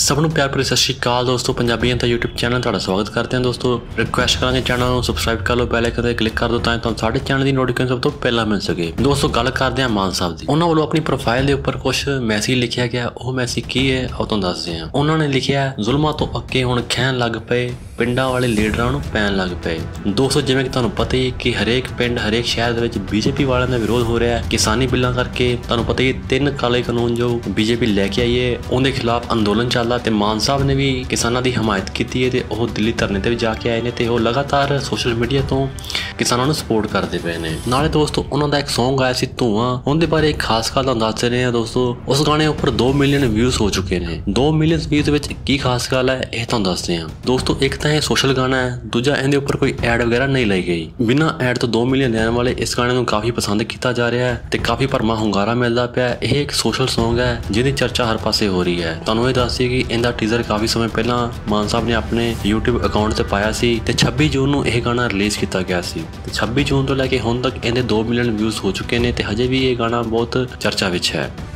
सब नूं प्यार भरी सत श्री अकाल दोस्तों, पंजाबियां दा यूट्यूब चैनल तुहाडा स्वागत करते हैं। दोस्तों रिक्वेस्ट करांगे चैनल को सबसक्राइब कर लो, बेल आइकन पर क्लिक कर दो ताकि तुहानूं साडे चैनल की नोटिफिकेशन सब तो पहला मिल सके। दोस्तों गल करते हैं मान साहब की, उन्होंने वालों अपनी प्रोफाइल के उपर कुछ मैसेज लिखा गया, वह मैसेज की है वह तुहानूं दस्सदे हां। उन्होंने लिखा जुल्मां तो अक्के हुण खैन लग पे, पिंडा वाले लीडरां नूं पैन लग पे। दोस्तों जिवें कि तुहानूं पता ही है कि हरेक पिंड हरेक शहर दे विच बीजेपी वालियां दा विरोध हो रहा है किसानी बिल्लां करके। तुहानूं पता ही तीन काले कानून जो बीजेपी लैके आई है उहदे खिलाफ अंदोलन ਚੱਲਦਾ ਤੇ मान साहब ने भी किसानों की हमायत की है ते ओह दिल्ली धरने पर भी जाके आए हैं ते ओह लगातार सोशल मीडिया तो किसानों को सपोर्ट करते पे ने। नाले दोस्तों उन्होंने एक सॉन्ग आया सी धुआं, उनके बारे एक खास गल दस रहे हैं। दोस्तों उस गाने उपर 2 मिलियन व्यूज हो चुके हैं। 2 मिलियन व्यूज की खास गल है यह तो दसते हैं। दोस्तों एक तो यह सोशल गाना है, दूजा इनके उपर कोई एड वगैरह नहीं लाई गई। बिना एड तो 2 मिलियन लैन वाले इस गाने को काफ़ी पसंद किया जा रहा है तो काफ़ी भरमा हुंगारा मिलता पाया। यह एक सोशल सॉन्ग है जिसकी चर्चा हर पासे हो रही है। तुहानूं यह दस कि इनका टीजर काफ़ी समय पहला मान साहब ने अपने यूट्यूब अकाउंट से पाया सी ते 26 जून नूं यह गाना रिलीज़ किया गया सी। 26 जून तो लैके हुण तक इहदे 2 मिलियन व्यूज़ हो चुके हैं तो हजे भी यह गाना बहुत चर्चा विच है।